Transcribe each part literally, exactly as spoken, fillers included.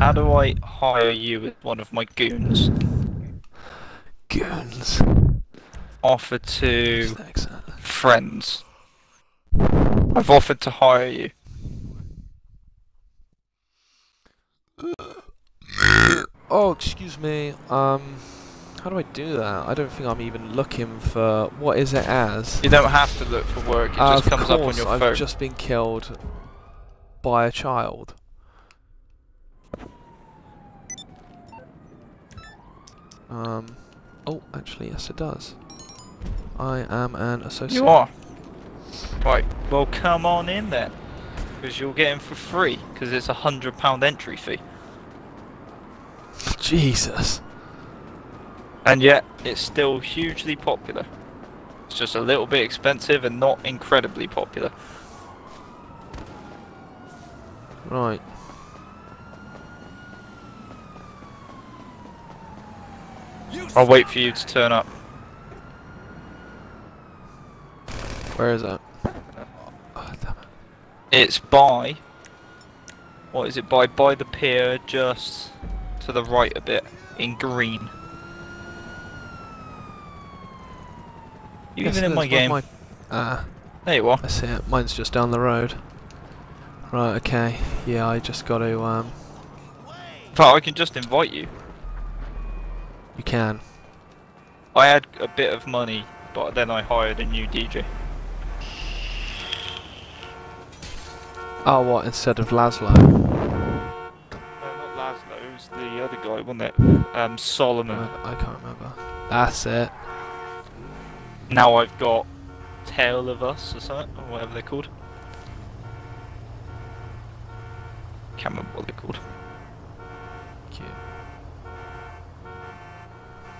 How do I hire you with one of my goons? Goons. Offer to friends. I've offered to hire you. Oh, excuse me. Um, how do I do that? I don't think I'm even looking for... What is it as? You don't have to look for work, it just comes up on your phone. Of course, I've just been killed by a child. Um, oh, actually, yes it does. I am an associate. You are. Right, well come on in then. Because you'll get in for free, because it's a hundred pound entry fee. Jesus. And yet, it's still hugely popular. It's just a little bit expensive and not incredibly popular. Right. I'll wait for you to turn up. Where is that? Oh, damn it. It's by... What is it by? By the pier, just to the right a bit, in green. Even in my game. My... Uh, there you are. I see it. Mine's just down the road. Right, okay. Yeah, I just got to... Um... But I can just invite you. You can. I had a bit of money, but then I hired a new D J. Oh, what, instead of Laszlo? No, not Laszlo, it was the other guy, wasn't it? Um, Solomon. I, I can't remember. That's it. Now I've got Tale of Us or something, or whatever they're called. Can't remember what they're called. Cute.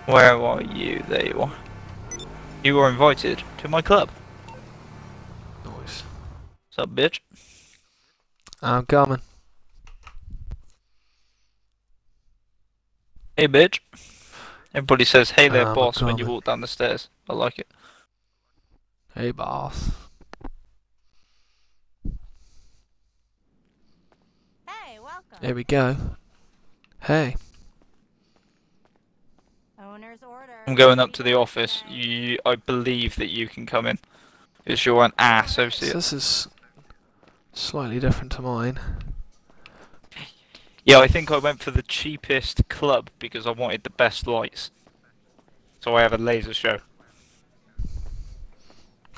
Where are you? There you are. You are invited to my club. Nice. What's up, bitch? I'm coming. Hey, bitch. Everybody says, hey there, I'm boss, coming. When you walk down the stairs. I like it. Hey, boss. Hey, welcome. There we go. Hey. Owner's order. I'm going up to the office. You, I believe that you can come in. Because you're an ass, associate. So this is... slightly different to mine. Yeah, I think I went for the cheapest club because I wanted the best lights. So I have a laser show.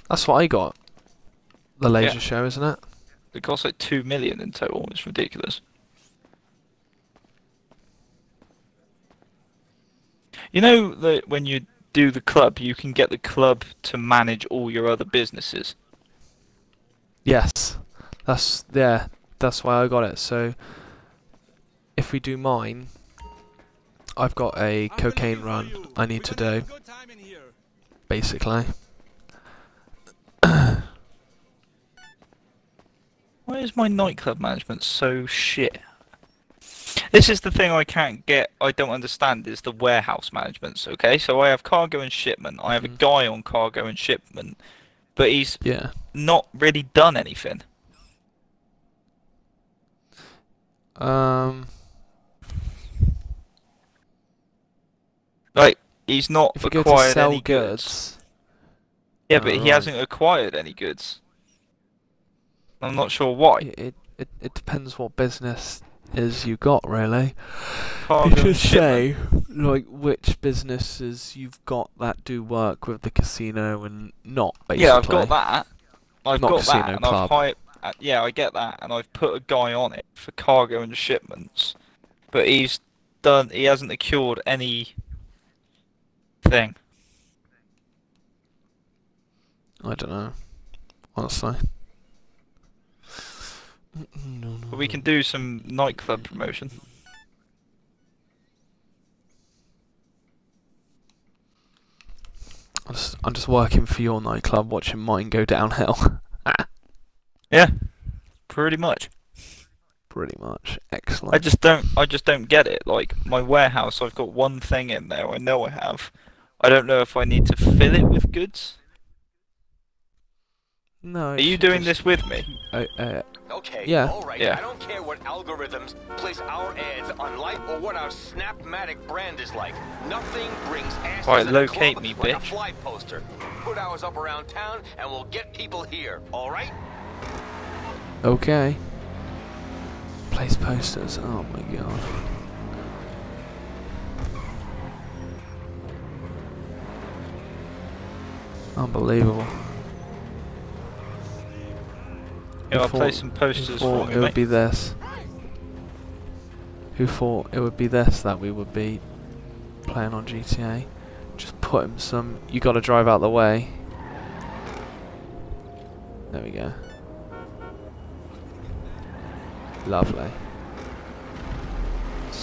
That's what I got. The laser yeah. show, isn't it? It costs like two million in total. It's ridiculous. You know that when you do the club, you can get the club to manage all your other businesses. Yes. That's yeah. That's why I got it. So, if we do mine, I've got a cocaine run I need to do, basically. Why is my nightclub management so shit? This is the thing I can't get. I don't understand is the warehouse managements. Okay, so I have cargo and shipment. I have mm. a guy on cargo and shipment, but he's yeah. not really done anything. Um, like he's not if acquired you go to sell any goods. goods. Yeah, no, but right. he hasn't acquired any goods. I'm not sure why. It it it depends what business is you got really. Cargo you should say like which businesses you've got that do work with the casino and not. Basically. Yeah, I've got that. I've not got casino that, and club. I've hired. Uh, yeah, I get that, and I've put a guy on it for cargo and shipments, but he's done. He hasn't acquired any thing. I don't know, honestly. No, no, but we can do some nightclub promotion. I'm just, I'm just working for your nightclub, watching mine go downhill. Yeah, pretty much. Pretty much, excellent. I just don't, I just don't get it. Like my warehouse, I've got one thing in there. I know I have. I don't know if I need to fill it with goods. No. Are you doing this with me? I, uh, okay. Yeah. All right. Yeah. I don't care what algorithms place our ads on life or what our Snapmatic brand is like. Nothing brings ass to the club like a fly poster. Put ours up around town, and we'll get people here. All right. Okay. Place posters. Oh my god. Unbelievable. Yeah, I'll place some posters for you, it would be this. Who thought it would be this that we would be playing on G T A? Just put him some. You got to drive out the way. There we go. Lovely.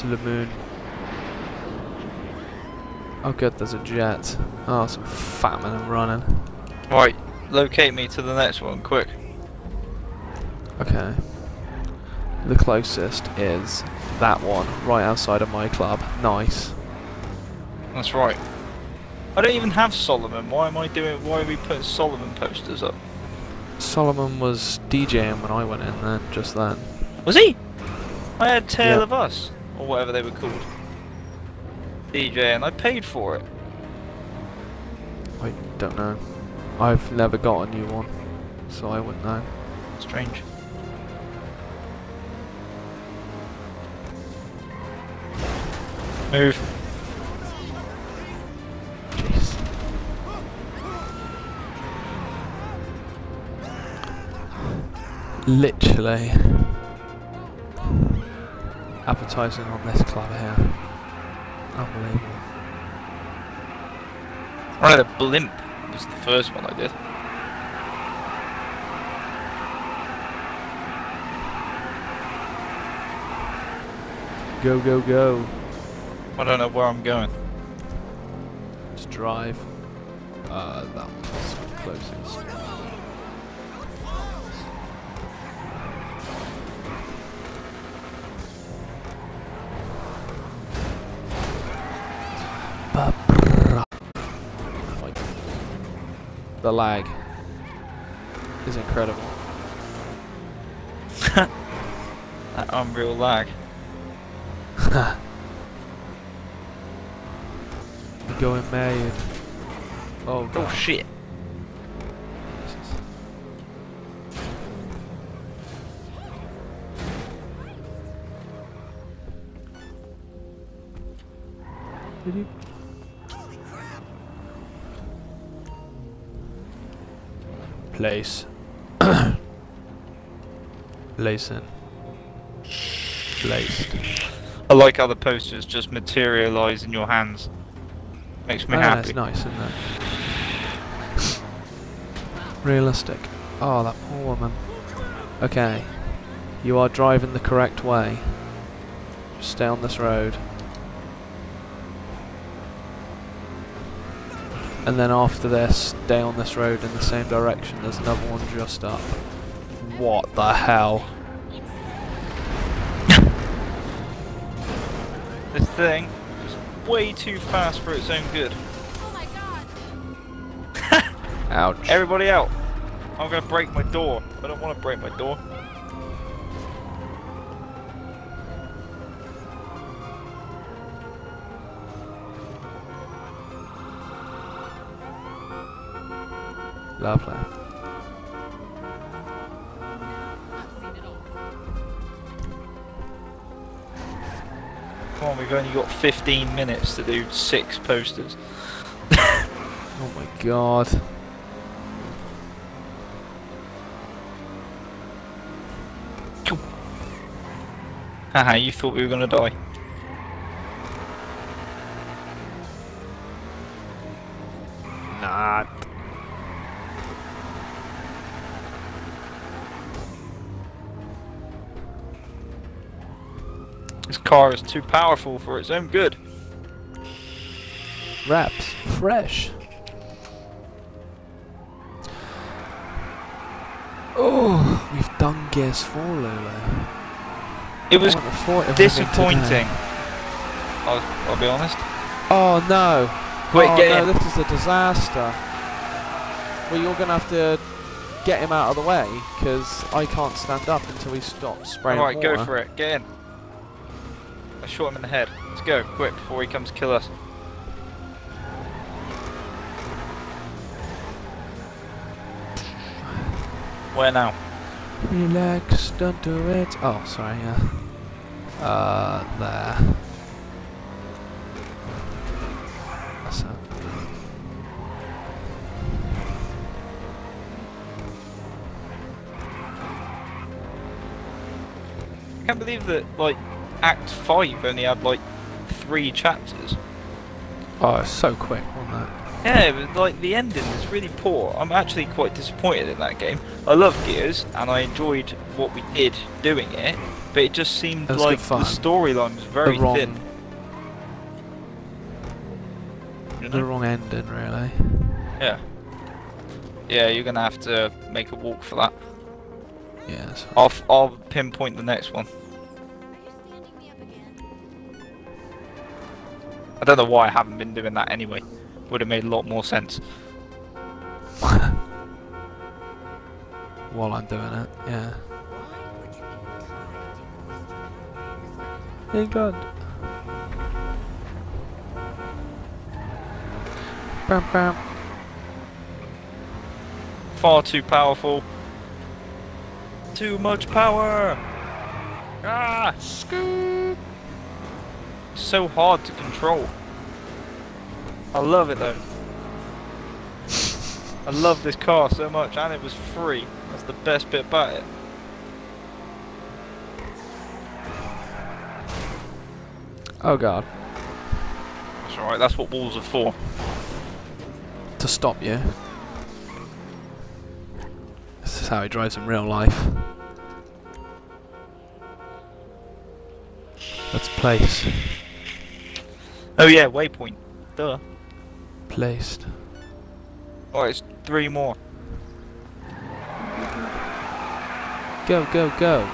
To the moon. Oh good, there's a jet. Oh, some fat man running. Right, locate me to the next one, quick. Okay. The closest is that one, right outside of my club. Nice. That's right. I don't even have Solomon. Why am I doing? Why are we putting Solomon posters up? Solomon was DJing when I went in there, just then. Was he? I had Tale of Us, or whatever they were called. D J, and I paid for it. I don't know. I've never got a new one, so I wouldn't know. Strange. Move. Jeez. Literally advertising on this club here. Unbelievable. I had a blimp. It was the first one I did. Go, go, go. I don't know where I'm going. Just drive. Uh, that was closest. The lag is incredible. That unreal lag. We're going mad. Oh, God. Oh shit. Did you? Place. Lacing. Placed. I like how the posters just materialise in your hands. Makes me oh, happy. That's nice, isn't it? Realistic. Oh, that poor woman. Okay. You are driving the correct way. Just stay on this road. And then after this, stay on this road in the same direction. There's another one just up. What the hell? This thing is way too fast for its own good. Oh my god! Ouch. Everybody out! I'm gonna break my door. I don't wanna break my door. Lovely. Come on, we've only got fifteen minutes to do six posters. Oh my god. Haha, you thought we were gonna die. Nah. This car is too powerful for its own good. Wraps fresh. Oh, we've done Gears four, Lolo. It was disappointing. I'll, I'll be honest. Oh no! Quit oh, no, this is a disaster. Well, you're gonna have to get him out of the way, because I can't stand up until he stops spraying water. Alright, go for it. Get in. I shot him in the head. Let's go, quick, before he comes to kill us. Where now? Relax, don't do it. Oh, sorry, yeah. Uh, there. That's it. I can't believe that, like, Act five only had, like, three chapters. Oh, it's so quick, wasn't it? Yeah, but, like, the ending is really poor. I'm actually quite disappointed in that game. I love Gears, and I enjoyed what we did doing it, but it just seemed like the storyline was very the wrong, thin. You know? The wrong ending, really. Yeah. Yeah, you're gonna have to make a walk for that. Yeah. I'll f I'll pinpoint the next one. I don't know why I haven't been doing that anyway. Would have made a lot more sense. While I'm doing it, yeah. England. Bam, bam. Far too powerful. Too much power. Ah, scoop. So hard to control. I love it though. I love this car so much, and it was free. That's the best bit about it. Oh god. That's alright, that's what walls are for. To stop you. This is how he drives in real life. That's place. Oh yeah, waypoint. Duh. Placed. Oh, it's three more. Go, go, go.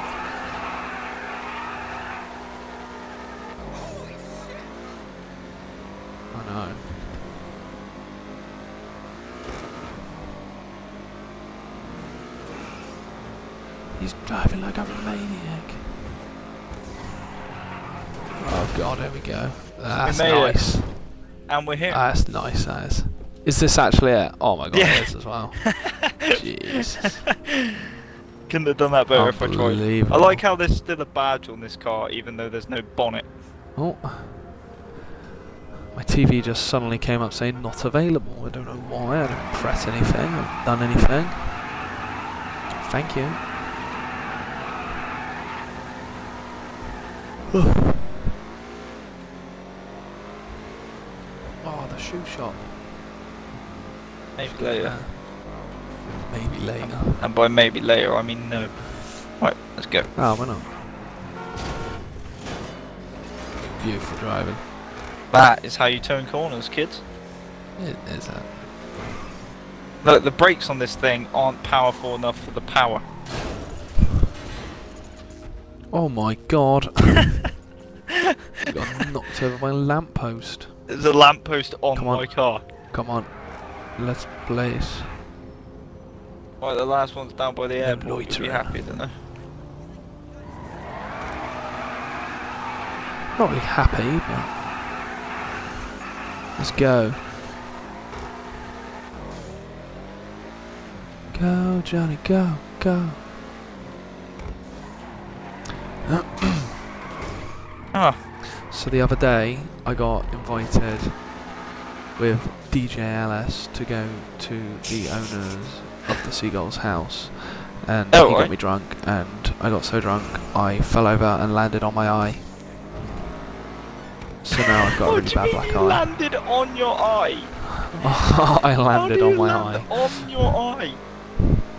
Oh no. He's driving like a maniac. Oh god, there we go. That's nice. It. And we're here. That's nice, that is. Is this actually it? Oh my god, yeah. It is as well. Jesus. Couldn't have done that better if I tried. I like how there's still a badge on this car, even though there's no bonnet. Oh. My T V just suddenly came up saying not available. I don't know why. I didn't press anything. I've done anything. Thank you. Oh. Shoe shop. Maybe later. Maybe later. And by maybe later, I mean no. Right, let's go. Oh, why not? Beautiful driving. That is how you turn corners, kids. It is that. Look, the brakes on this thing aren't powerful enough for the power. Oh my god. I got knocked over by a lamppost. There's a lamppost on, on my car. Come on. Let's place. Right, the last one's down by the no airport. You'd be happy, don't know. Not really happy, but... Let's go. Go, Johnny, go, go. Ah. So the other day, I got invited with D J L S to go to the owners of the Seagull's house, and oh, he right. got me drunk, and I got so drunk I fell over and landed on my eye. So now I've got a really bad black eye. Landed on your eye. I landed on my land eye. On your eye.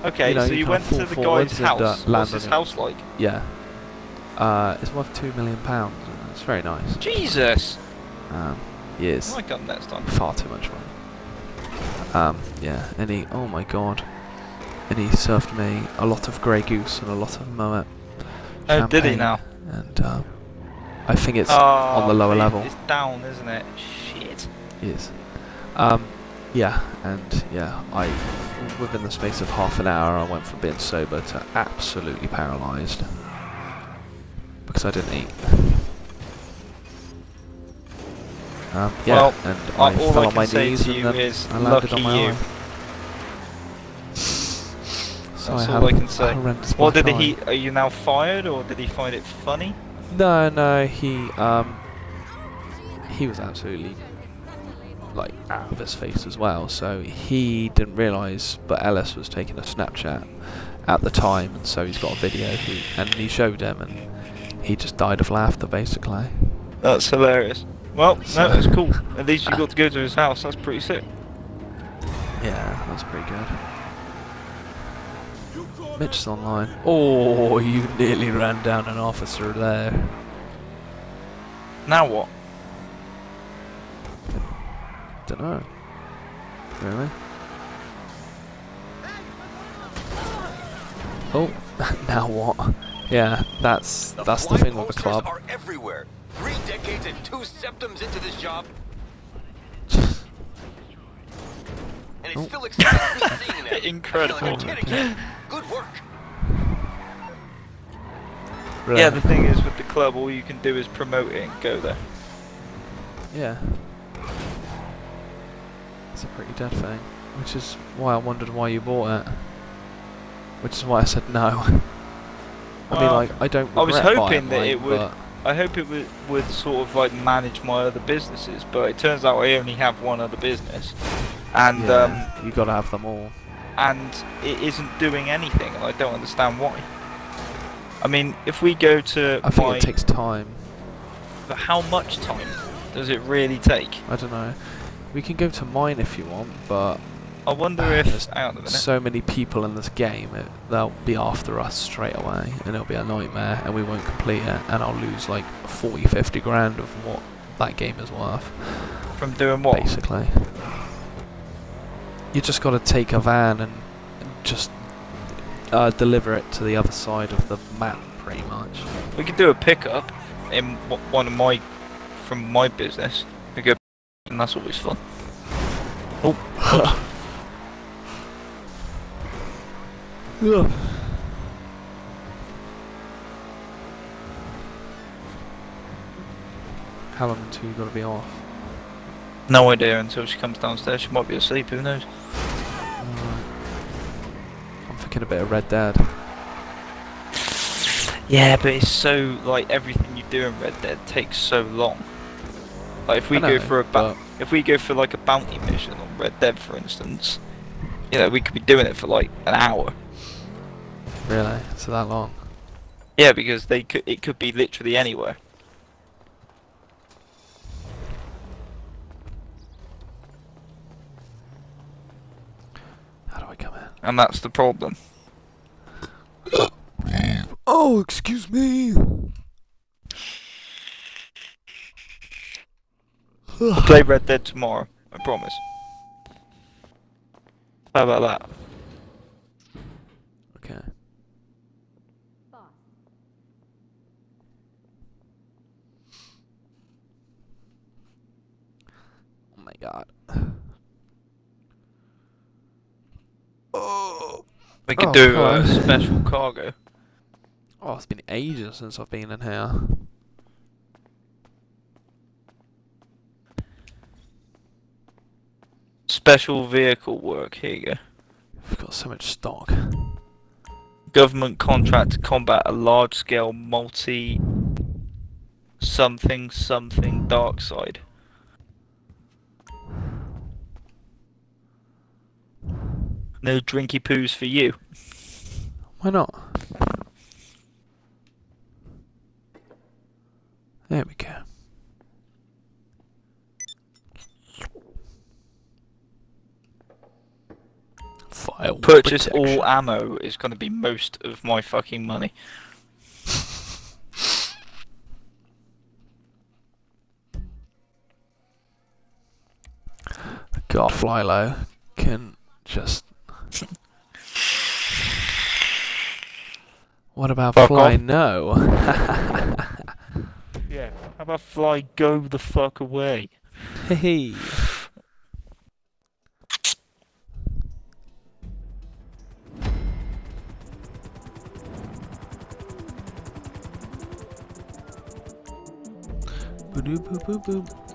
Okay, you know, so you, you went to the guy's house. What's his house like? Yeah. Uh, it's worth two million pounds. It's very nice. Jesus! Um, yes. My gun next time. Far too much money. Um, yeah, and he, oh my god. And he served me a lot of Grey Goose and a lot of Moet. Oh, did he now? And, um, I think it's oh, on the lower man, level. It's down, isn't it? Shit. Yes. Um, yeah, and yeah, I within the space of half an hour, I went from being sober to absolutely paralysed because I didn't eat. Um, yeah, well, and I all fell I on my knees and then I landed on my arm. So that's I all I can say. Or did time. he? Are you now fired, or did he find it funny? No, no, he um, he was absolutely like out of his face as well. So he didn't realise, but L S was taking a Snapchat at the time, and so he's got a video, he, and he showed him, and he just died of laughter basically. That's hilarious. Well, so no, that's cool. At least you got to go to his house. That's pretty sick. Yeah, that's pretty good. Mitch's online. Oh, you nearly ran down an officer there. Now what? Don't know. Really? Oh, now what? Yeah, that's that's the thing with the club. Are everywhere. Three decades and two septums into this job. And it's oh. still exciting it. Incredible. Like a kid. Good work. Right. Yeah, the thing is with the club, all you can do is promote it and go there. Yeah. It's a pretty dead thing, which is why I wondered why you bought it. Which is why I said no. I well, mean, like, I don't. I was hoping buying, that like, it would. I hope it would would sort of like manage my other businesses, but it turns out I only have one other business. And yeah, um, you gotta have them all. And it isn't doing anything, and I don't understand why. I mean, if we go to I think it takes time. But how much time does it really take? I don't know. We can go to mine if you want, but I wonder uh, if there's out of so many people in this game, it, they'll be after us straight away, and it'll be a nightmare, and we won't complete it, and I'll lose like forty, fifty grand of what that game is worth. From doing what? Basically. You just got to take a van and just uh, deliver it to the other side of the map, pretty much. We could do a pickup in one of my from my business. We go, and that's always fun. Oh. How long until you got to be off? No idea until she comes downstairs. She might be asleep. Who knows? I'm thinking a bit of Red Dead. Yeah, but it's so like everything you do in Red Dead takes so long. Like if we know, go for a if we go for like a bounty mission on Red Dead, for instance, you know we could be doing it for like an hour. Really? So that long? Yeah, because they could it could be literally anywhere. And that's the problem. Oh, excuse me. I'll play Red Dead tomorrow, I promise. How about that? Okay. Oh my god. We could oh, do a uh, special cargo. Oh, it's been ages since I've been in here. Special vehicle work, here you go. We've got so much stock. Government contract to combat a large-scale multi... something something dark side. No drinky poos for you. Why not? There we go. Fire Purchase protection. All ammo is going to be most of my fucking money. God, Flylo can just. What about fuck Fly off. No? Yeah, how about Fly go the fuck away? Hey.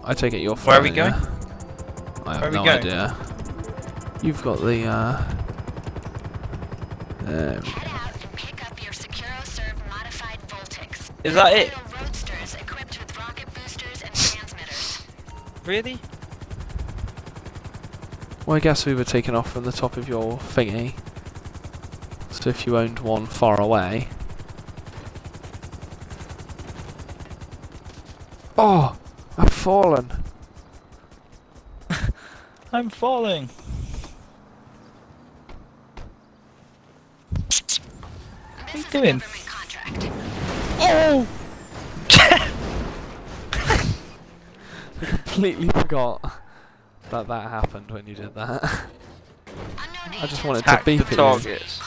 I take it you're Where are we going? Yeah? I have Where are we no going? idea. You've got the uh there we go. Is that it? Really? Well, I guess we were taken off from the top of your thingy. So if you owned one far away. Oh! I've fallen! I'm falling! What are you doing? Oh! I completely forgot that that happened when you did that. I just wanted Attack to beep the targets.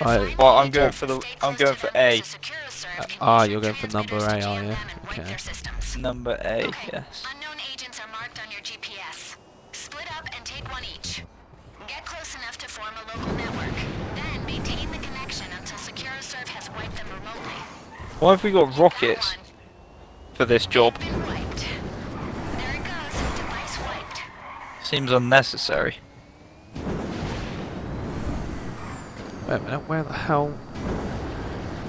Right. Well, I'm going for the. I'm going for A. Ah, uh, oh, you're going for number A, are you? Okay. Number A. Okay. Yes. Unknown agents are marked on your G P S. Split up and take one each. Get close enough to form a local network. Then maintain the connection until SecuroServe has wiped them remotely. Why have we got rockets for this job? Seems unnecessary. Wait a minute, where the hell...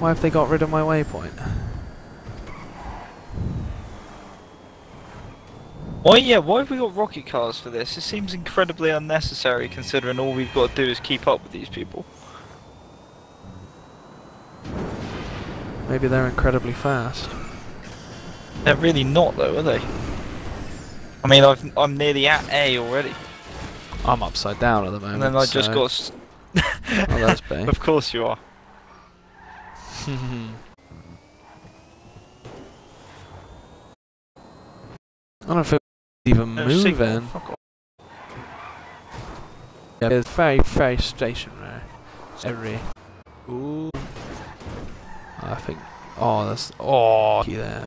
Why have they got rid of my waypoint? Oh yeah, why have we got rocket cars for this? It seems incredibly unnecessary considering all we've got to do is keep up with these people. Maybe they're incredibly fast. They're really not though, are they? I mean, I've, I'm nearly at A already. I'm upside down at the moment. And then I so. just got. S oh, that's B. Of course you are. I don't know if it's even no moving. Yeah, it's very, very stationary. Every. Ooh. I think. Oh, that's. Oh, there.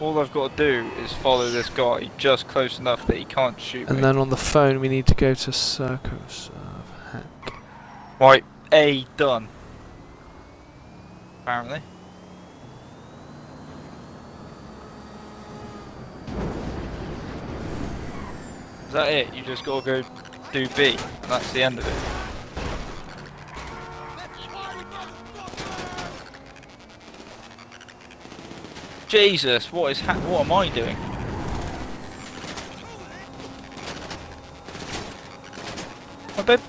All I've got to do is follow this guy just close enough that he can't shoot and me. And then on the phone we need to go to CircoServe. Heck. Right, A done. Apparently. Is that it? You just gotta go do B. And that's the end of it. Jesus, what is ha what am I doing? My babe.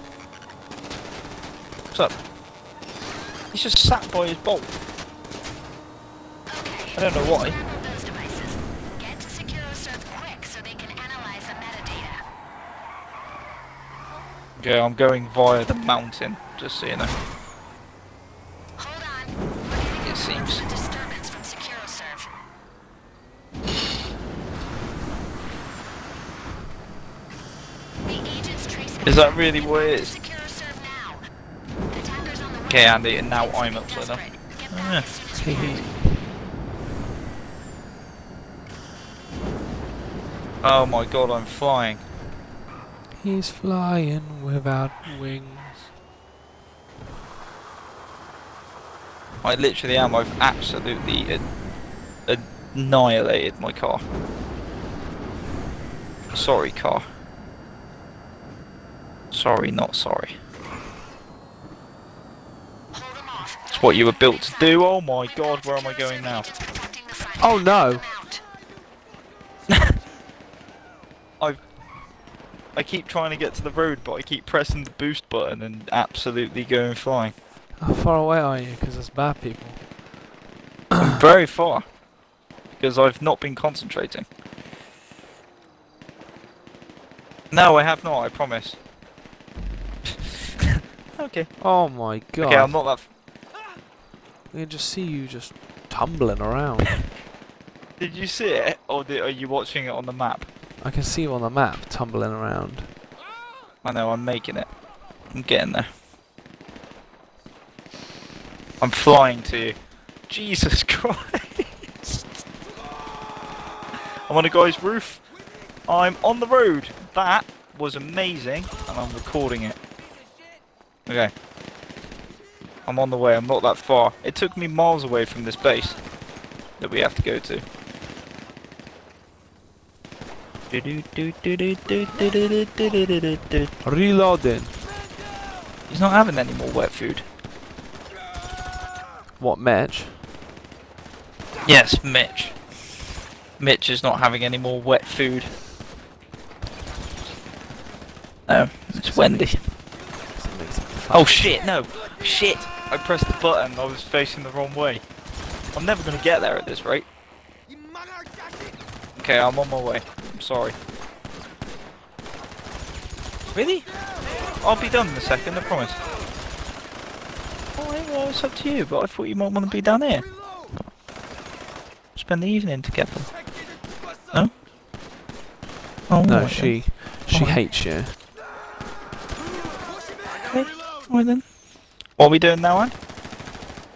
What's up? He's just sat by his bolt. I don't know why. Get to SecuroServe quick so they can analyze the metadata. Okay, I'm going via the mountain, just so you know. Hold on. It seems. Is that really what it is? Okay, Andy, and now I'm upside down. Ah. Oh my god, I'm flying. He's flying without wings. I literally am. I've absolutely annihilated my car. Sorry, car. Sorry, not sorry. It's what you were built to do. Oh my god, where am I going now? Oh no! I I keep trying to get to the road, but I keep pressing the boost button and absolutely going flying. How far away are you? Because it's bad people. I'm very far. Because I've not been concentrating. No, I have not, I promise. Okay. Oh my god. Okay, I'm not that. F I can just see you just tumbling around. Did you see it, or did, are you watching it on the map? I can see you on the map tumbling around. I know. I'm making it. I'm getting there. I'm flying to you. Jesus Christ! I'm on a guy's roof. I'm on the road. That was amazing, and I'm recording it. Okay. I'm on the way, I'm not that far. It took me miles away from this base that we have to go to. Reloading. He's not having any more wet food. What, Mitch? Yes, Mitch. Mitch is not having any more wet food. No, it's Wendy. Oh shit, no! Shit! I pressed the button, I was facing the wrong way. I'm never gonna get there at this rate. Okay, I'm on my way. I'm sorry. Really? I'll be done in a second, I promise. Alright, well, it's up to you, but I thought you might want to be down here. Spend the evening together. No? Oh, no, she... she hates you. Okay, alright then. What are we doing now, Anne?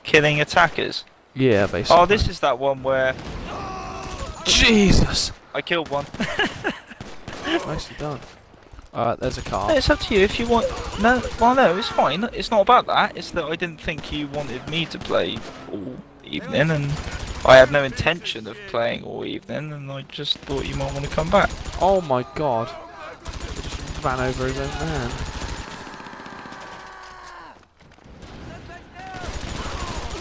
Killing attackers? Yeah, basically. Oh, this is that one where... Jesus! I killed one. Nicely done. Alright, there's a car. No, it's up to you if you want... No, well no, it's fine. It's not about that. It's that I didn't think you wanted me to play all evening, and I had no intention of playing all evening, and I just thought you might want to come back. Oh my god. I just ran over his own man.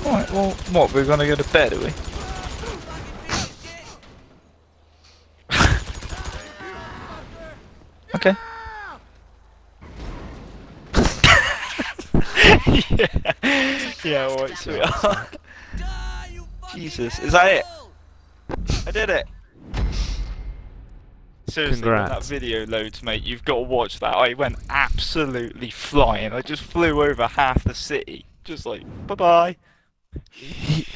Alright, well, what, we're gonna go to bed, are we? Okay. yeah, yeah, alright, sweetheart. Jesus, is that it? I did it! Seriously, when that video loads, mate, you've got to watch that. I went absolutely flying. I just flew over half the city. Just like, bye-bye. He,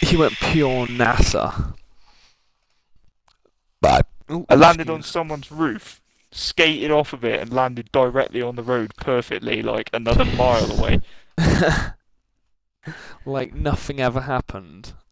he went pure NASA. Bye. Ooh, I landed on someone's roof, skated off of it, and landed directly on the road perfectly, like another mile away. Like nothing ever happened.